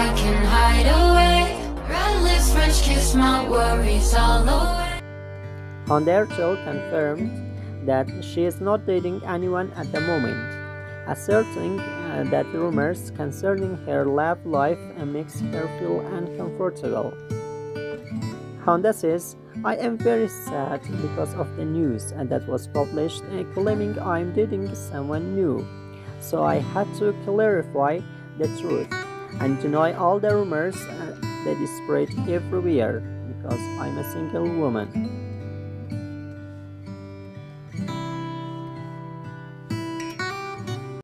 I can hide away. Red lips, French kiss, my worries all away. Hande Erçel confirmed that she is not dating anyone at the moment, asserting that rumors concerning her love life makes her feel uncomfortable. Hande says, "I am very sad because of the news that was published claiming I am dating someone new, so I had to clarify the truth and deny all the rumors that spread everywhere because I'm a single woman."